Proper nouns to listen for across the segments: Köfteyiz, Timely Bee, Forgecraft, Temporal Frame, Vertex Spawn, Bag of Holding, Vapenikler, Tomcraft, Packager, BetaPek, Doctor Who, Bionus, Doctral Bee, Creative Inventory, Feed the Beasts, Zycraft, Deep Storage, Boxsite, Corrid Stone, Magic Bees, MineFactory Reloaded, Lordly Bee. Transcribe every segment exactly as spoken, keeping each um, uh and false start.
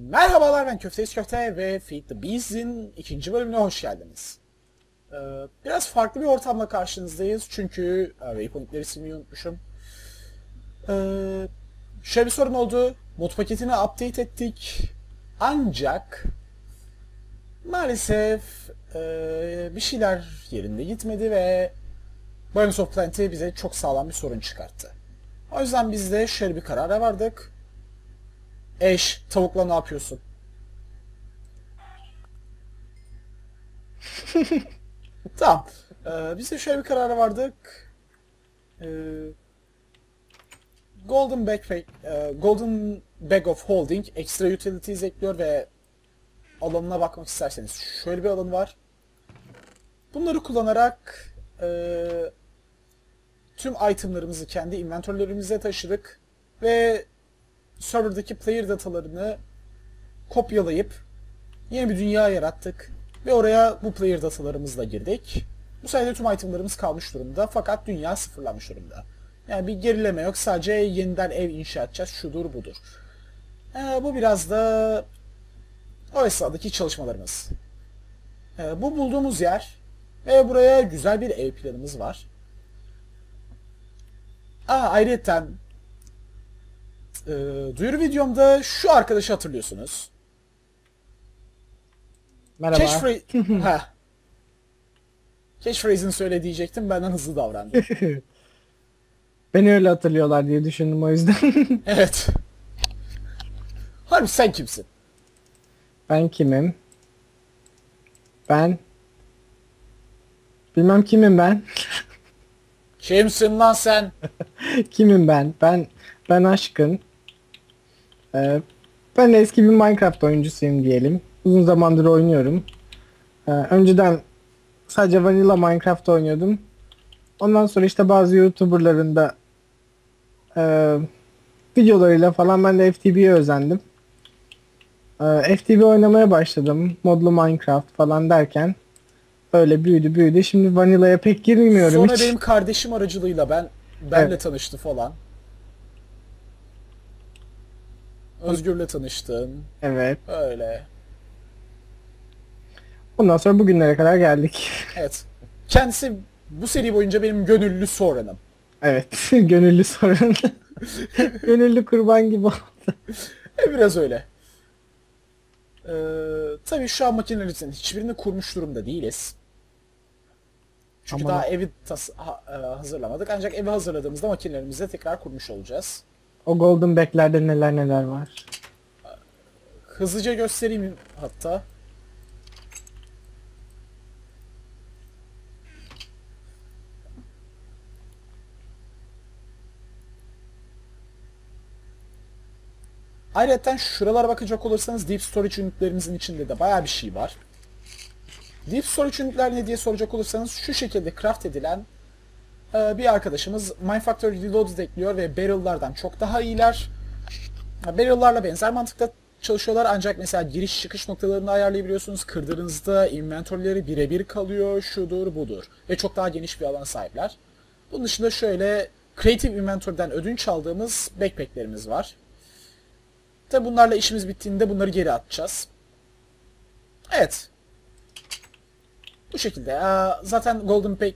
Merhabalar, ben Köfteyiz Köfte ve Feed the Beasts'in ikinci bölümüne hoş geldiniz. Ee, biraz farklı bir ortamla karşınızdayız çünkü Vapenikler ismini unutmuşum. Ee, şöyle bir sorun oldu, mod paketini update ettik ancak maalesef e, bir şeyler yerinde gitmedi ve Bionus bize çok sağlam bir sorun çıkarttı. O yüzden biz de şöyle bir karara vardık. Eş, tavukla ne yapıyorsun? Tamam. Ee, biz de şöyle bir karara vardık. Ee, Golden Backpack, e, Golden Bag of Holding ekstra utilities ekliyor ve alanına bakmak isterseniz şöyle bir alan var. Bunları kullanarak e, tüm itemlarımızı kendi inventörlerimize taşıdık ve serverdaki player datalarını kopyalayıp yeni bir dünya yarattık ve oraya bu player datalarımızla girdik. Bu sayede tüm itemlarımız kalmış durumda fakat dünya sıfırlanmış durumda. Yani bir gerileme yok, sadece yeniden ev inşa edeceğiz, şudur budur. Ee, bu biraz da o esnadaki çalışmalarımız. Ee, bu bulduğumuz yer ve buraya güzel bir ev planımız var. Aa, ayrıca E, duyuru videomda şu arkadaşı hatırlıyorsunuz. Merhaba. Catchphrase... Catchphrase'ini söyle diyecektim, benden hızlı davrandım. Beni öyle hatırlıyorlar diye düşündüm o yüzden. Evet. Harbi sen kimsin? Ben kimim? Ben... Bilmem kimim ben. Kimsin lan sen? Kimim ben? Ben... Ben Aşkın. Ben eski bir Minecraft oyuncusuyum diyelim. Uzun zamandır oynuyorum. Önceden sadece vanilla Minecraft oynuyordum. Ondan sonra işte bazı YouTuber'ların da e, videolarıyla falan ben de F T B'ye özendim. E, F T B oynamaya başladım. Modlu Minecraft falan derken öyle büyüdü büyüdü. Şimdi vanilla'ya pek girmiyorum sonra hiç. Sonra benim kardeşim aracılığıyla ben benle evet. tanıştı falan. Özgür'le tanıştın. Evet. Öyle. Ondan sonra bugünlere kadar geldik. Evet. Kendisi bu seri boyunca benim gönüllü soranım. Evet. Gönüllü soran. Gönüllü kurban gibi oldu. E, biraz öyle. Ee, tabii şu an makinelerin hiçbirini kurmuş durumda değiliz. Çünkü Aman daha o. evi ha hazırlamadık. Ancak evi hazırladığımızda makinelerimizi de tekrar kurmuş olacağız. O golden back'lerde neler neler var. Hızlıca göstereyim hatta. Ayrıca şuralara bakacak olursanız Deep Storage ünitlerimizin içinde de bayağı bir şey var. Deep Storage ünitler ne diye soracak olursanız şu şekilde craft edilen bir arkadaşımız MineFactory Reloaded ekliyor ve barrel'lardan çok daha iyiler. Barrel'larla benzer mantıkta çalışıyorlar ancak mesela giriş çıkış noktalarını ayarlayabiliyorsunuz. Kırdığınızda inventörleri birebir kalıyor, şudur budur ve çok daha geniş bir alan sahipler. Bunun dışında şöyle Creative Inventory'den ödünç aldığımız backpack'lerimiz var. Tabi bunlarla işimiz bittiğinde bunları geri atacağız. Evet. Bu şekilde. Zaten Golden Pack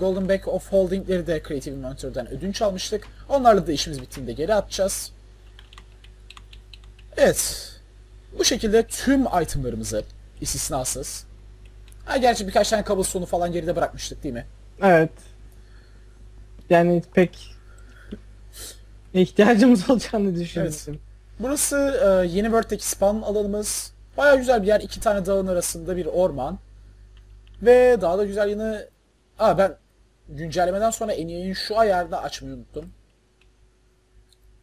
Golden Bag of Holding'leri de Creative Inventory'den ödünç almıştık. Onlarla da işimiz bittiğinde geri atacağız. Evet. Bu şekilde tüm itemlarımızı istisnasız. Ha, gerçi birkaç tane kablosu falan geride bırakmıştık değil mi? Evet. Yani pek ihtiyacımız olacağını düşünmüştüm. Evet. Burası yeni Vertex Spawn alanımız. Bayağı güzel bir yer. İki tane dağın arasında bir orman. Ve daha da güzel yanı... Aa, ben güncellemeden sonra en iyi şu ayarda açmayı unuttum.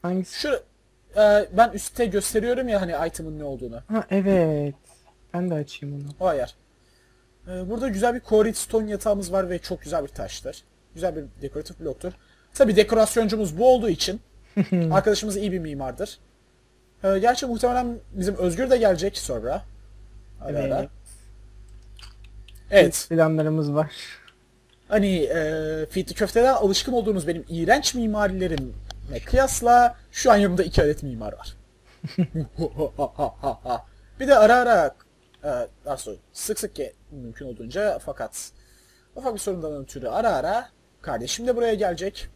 Hangisi? Şu, e, ben üstte gösteriyorum ya hani item'ın ne olduğunu. Ha, evet. Ben de açayım onu. O ayar. E, burada güzel bir Corrid Stone yatağımız var ve çok güzel bir taştır. Güzel bir dekoratif bloktur. Tabi dekorasyoncumuz bu olduğu için arkadaşımız iyi bir mimardır. E, gerçi muhtemelen bizim Özgür de gelecek sonra. Ara evet. Ara. Evet. Planlarımız var. Hani e, Feedli Köfte'den alışkın olduğunuz benim iğrenç mimarilerimle kıyasla şu an yanımda iki adet mimar var. Bir de ara ara e, daha sonra sık sık ki mümkün olduğunca, fakat ufak bir sorundan ötürü ara ara kardeşim de buraya gelecek.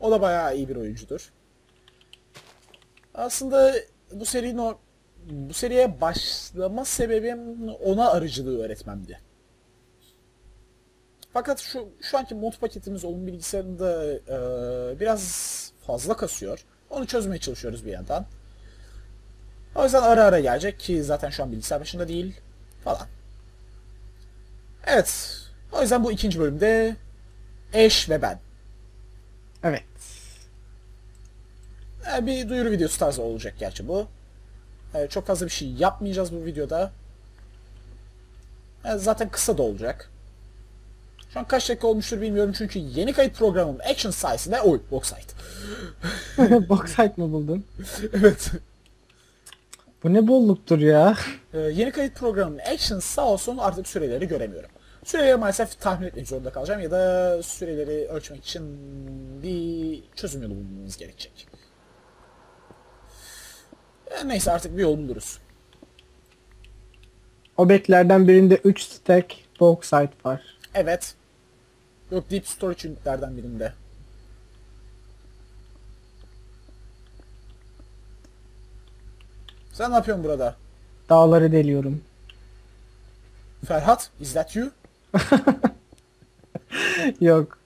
O da bayağı iyi bir oyuncudur. Aslında bu serinin o, bu seriye başlama sebebim ona arıcılığı öğretmemdi. Fakat şu şu anki mod paketimiz onun bilgisayarında e, biraz fazla kasıyor. Onu çözmeye çalışıyoruz bir yandan. O yüzden ara ara gelecek ki zaten şu an bilgisayar başında değil falan. Evet. O yüzden bu ikinci bölümde eş ve ben. Evet. E, bir duyuru videosu tarzı olacak gerçi bu. E, çok fazla bir şey yapmayacağız bu videoda. E, zaten kısa da olacak. Şu an kaç dakika olmuştur bilmiyorum çünkü yeni kayıt programım Action sayesinde... Oy! Boxsite. Boxsite mı buldun? Evet. Bu ne bolluktur ya. Ee, yeni kayıt programım Action sağ olsun artık süreleri göremiyorum. Süreleri maalesef tahmin etmek zorunda kalacağım ya da süreleri ölçmek için bir çözüm yolu bulmamız gerekecek. Ee, neyse artık bir yol buluruz. O beklerden birinde üç stack Boxsite var. Evet. Yok, Deep Storage ünitlerden birinde. Sen ne yapıyorsun burada? Dağları deliyorum. Ferhat, is that you? Yok.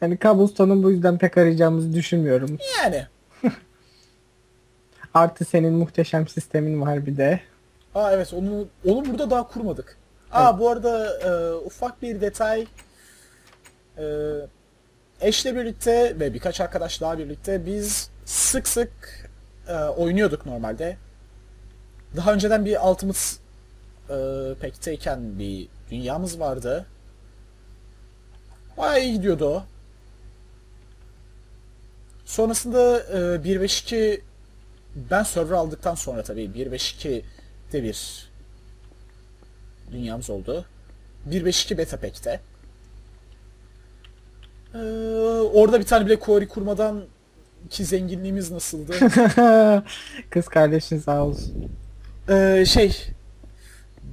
Yani Cobblestone'un bu yüzden pek arayacağımızı düşünmüyorum. Yani. Artı senin muhteşem sistemin var bir de. Aa evet, onu onu burada daha kurmadık. Aa evet. Bu arada e, ufak bir detay. E, eşle birlikte ve birkaç arkadaş daha birlikte biz sık sık e, oynuyorduk normalde. Daha önceden bir altımız e, pekteyken bir dünyamız vardı. Bayağı iyi gidiyordu o. Sonrasında e, bir nokta beş nokta iki ben server aldıktan sonra tabii bir nokta beş nokta iki de bir dünyamız oldu. bir nokta beş nokta iki BetaPek'te. Ee, orada bir tane bile quarry kurmadan ki zenginliğimiz nasıldı? Kız kardeşin sağ olsun. Ee, şey,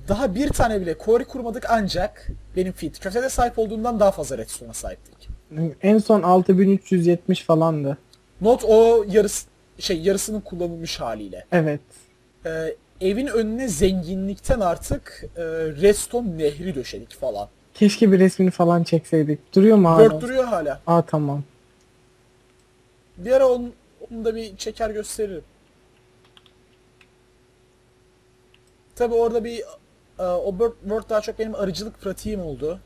daha bir tane bile quarry kurmadık ancak benim feed köftede sahip olduğumdan daha fazla redstone'a sahiptik. En son altı bin üç yüz yetmiş falandı. Not o yarısı, şey yarısının kullanılmış haliyle. Evet. Ee, Evin önüne zenginlikten artık e, redstone nehri döşedik falan. Keşke bir resmini falan çekseydik. Duruyor mu hala? Word duruyor hala. Aa tamam. Bir ara onu, onu da bir çeker gösteririm. Tabi orada bir e, o Word daha çok benim arıcılık pratiğim oldu.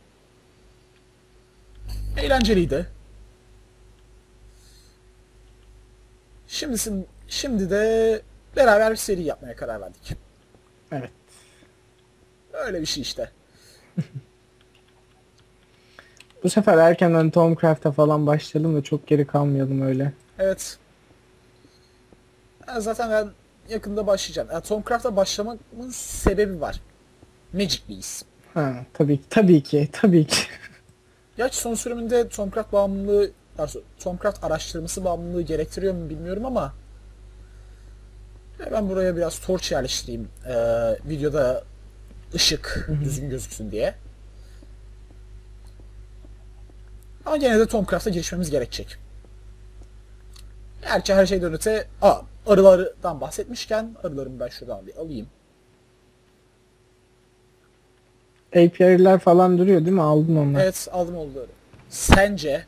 Eğlenceliydi. Şimdisin, şimdi de beraber bir seri yapmaya karar verdik. Evet. Öyle bir şey işte. Bu sefer erkenden Tomcraft'a falan başlayalım da çok geri kalmayalım öyle. Evet. Yani zaten ben yakında başlayacağım. Yani Tomcraft'a başlamamın sebebi var. Magic Bees. Ha, tabii ki, tabii ki, tabii ki. Gerçi son sürümünde Tomcraft bağımlılığı, Tomcraft araştırması bağımlılığı gerektiriyor mu bilmiyorum ama ben buraya biraz torch yerleştireyim. Ee, videoda ışık düzgün gözüksün diye. Ama gene de Tomcraft'a girişmemiz gerekecek. Gerçi her şeyden öte... Aa, arılardan bahsetmişken arılarımı ben şuradan bir alayım. A P I'ler falan duruyor değil mi? Aldın onları. Evet, aldım onları. Sence?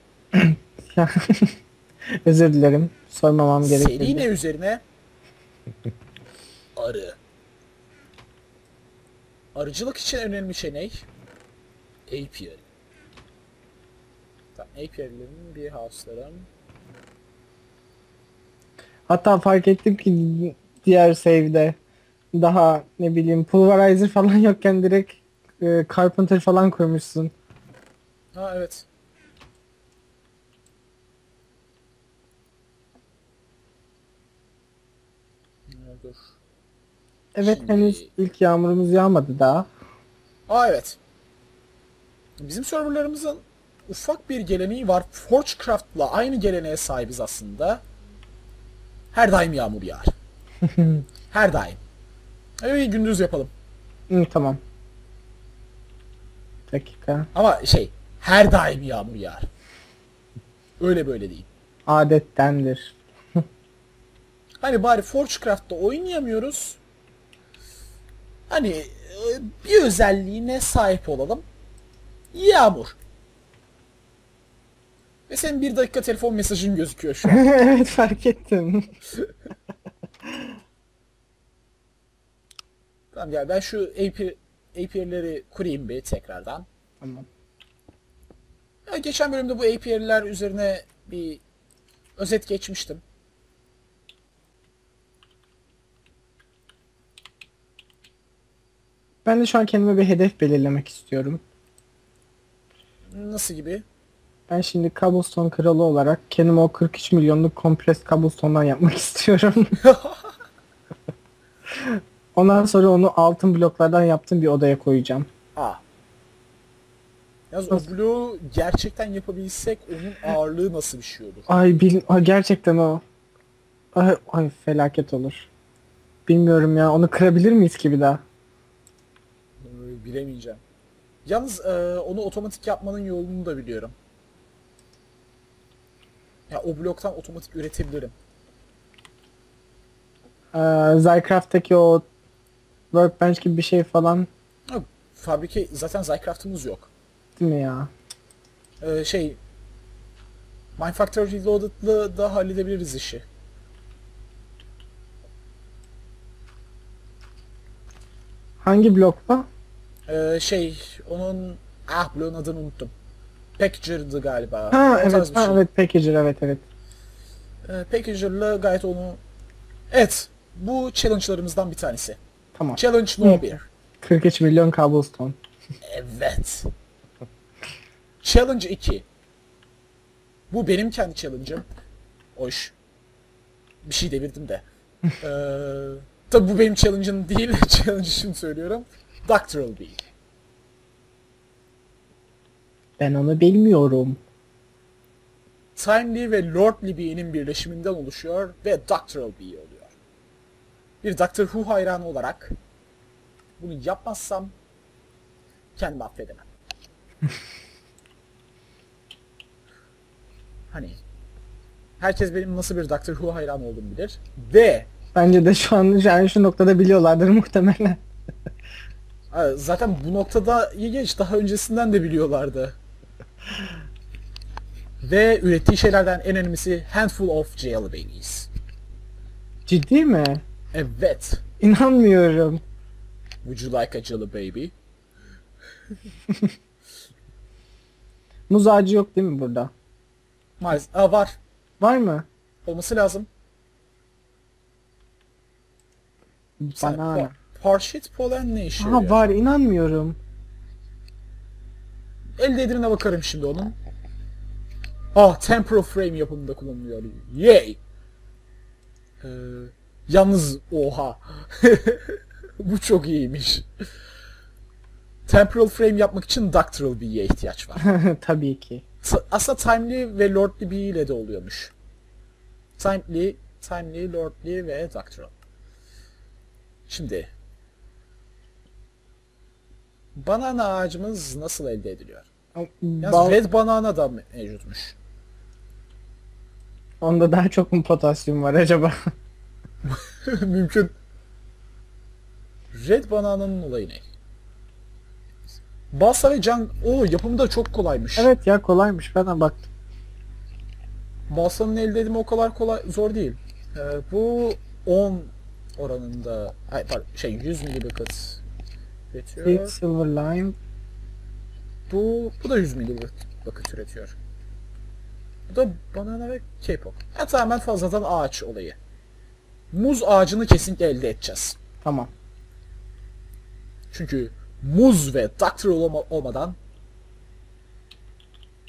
Özür dilerim. Sormamam gerekirdi. Seri ne üzerine? Arı. Arıcılık için önemli şey ne? Apiary. Tamam, apiary'lerin bir house'larım. Hatta fark ettim ki diğer save'de daha ne bileyim pulverizer falan yokken direkt e, carpenter falan koymuşsun. Ha evet. Evet, şimdi... henüz ilk yağmurumuz yağmadı daha. Aa evet. Bizim serverlarımızın ufak bir geleneği var. Forgecraft'la aynı geleneğe sahibiz aslında. Her daim yağmur yağar. Her daim. Evet, gündüz yapalım. Hı, tamam. Dakika. Ama şey, her daim yağmur yağar. Öyle böyle değil. Adettendir. Hani bari Forgecraft'ta oynayamıyoruz. Hani bir özelliğine sahip olalım. Yağmur. Ve senin bir dakika telefon mesajın gözüküyor şu an. Evet, fark ettim. Tamam gel, ben şu apiarileri kurayım bir tekrardan. Tamam. Ya, geçen bölümde bu apiariler üzerine bir özet geçmiştim. Ben de şu an kendime bir hedef belirlemek istiyorum. Nasıl gibi? Ben şimdi cobblestone kralı olarak kendime o kırk üç milyonluk kompres cobblestone'dan yapmak istiyorum. Ondan sonra onu altın bloklardan yaptığım bir odaya koyacağım. Aa. Yalnız nasıl? O bloğu gerçekten yapabilsek onun ağırlığı nasıl bir şey olur? Ay bil ay, gerçekten o. Ay, ay felaket olur. Bilmiyorum ya, onu kırabilir miyiz ki bir daha? Bilemeyeceğim. Yalnız e, onu otomatik yapmanın yolunu da biliyorum. Ya o bloktan otomatik üretebilirim. Ee, Zycraft'taki o workbench gibi bir şey falan. Yok, fabrika zaten Zycraft'ımız yok. Değil mi ya? Ee, şey MineFactory Reloaded'la da halledebiliriz işi. Hangi blokta? Ee, şey onun ah bloğun adını unuttum. Packager'dı galiba. Ha evet, ha, şey. Evet Packager, evet evet. Ee, Packager'la gayet onu. Evet, bu challenge'larımızdan bir tanesi. Tamam. Challenge no bir. kırk üç milyon cobblestone. Evet. Challenge iki. Bu benim kendi challenge'ım. Hoş. Bir şey devirdim de. ee, tabi bu benim challenge'ım değil. Challenge için söylüyorum. Doctral Bee. Ben onu bilmiyorum. Timely ve Lordly Bee'nin birleşiminden oluşuyor ve Doctral Bee oluyor. Bir Doctor Who hayranı olarak bunu yapmazsam kendimi affedemem. Hani herkes benim nasıl bir Doctor Who hayranı olduğumu bilir ve bence de şu an yani şu noktada biliyorlardır muhtemelen. Zaten bu noktada iyi geç, daha öncesinden de biliyorlardı. Ve ürettiği şeylerden en önemlisi Handful of Jailbabies. Ciddi mi? Evet. İnanmıyorum. Would you like a jailbaby? Muz ağacı yok değil mi burada? Maalesef. Aa, var. Var mı? Olması lazım. Bana... Parşit polen ne işi? Ha var, inanmıyorum. El değdirine bakarım şimdi onun. Ah, Temporal Frame yapımında kullanılıyor. Yay! Ee, yalnız oha. Bu çok iyiymiş. Temporal Frame yapmak için Doctral Bee'ye ihtiyaç var. Tabii ki. T aslında Timely ve Lordly Bee ile de oluyormuş. Timely, Timely, Lordly ve Doctral. Şimdi... Banana ağacımız nasıl elde ediliyor? Yalnız red banana da mevcutmuş. Onda daha çok mu potasyum var acaba? Mümkün. Red banananın olayı ne? Balsa ve can... Oo, yapımı da çok kolaymış. Evet ya, kolaymış, ben de baktım. Balsanın elde edimi o kadar kolay, zor değil. Ee, bu on oranında... Hayır pardon, şey yüz mililitre. Üretiyor. Silver lime. Bu, bu da yüz mililitre bakıt üretiyor. Bu da banana ve K-pop. Ya tamamen fazladan ağaç olayı. Muz ağacını kesinlikle elde edeceğiz. Tamam. Çünkü muz ve Doctor olma, olmadan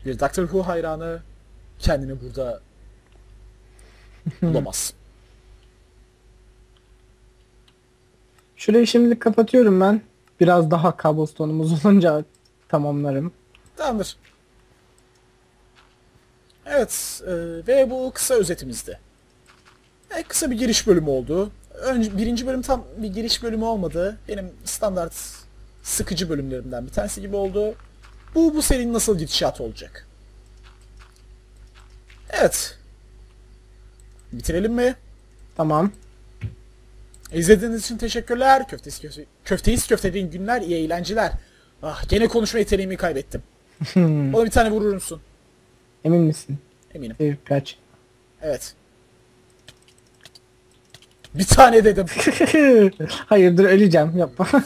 bir Doctor Who hayranı kendini burada bulamaz. Şurayı şimdilik kapatıyorum ben. Biraz daha kablostone'umuz olunca tamamlarım. Tamamdır. Evet, e, ve bu kısa özetimizdi. E, kısa bir giriş bölümü oldu. Önce, birinci bölüm tam bir giriş bölümü olmadı. Benim standart sıkıcı bölümlerimden bir tanesi gibi oldu. Bu, bu serinin nasıl gidişatı olacak? Evet. Bitirelim mi? Tamam. İzlediğiniz için teşekkürler. Köfteyiz, köfte, köfteyiz köftediğin günler, iyi eğlenceler. Ah, gene konuşma yeteneğimi kaybettim. Ona bir tane vurur musun? Emin misin? Eminim. Bir, kaç? Evet. Bir tane dedim. Hayırdır, öleceğim, yapma.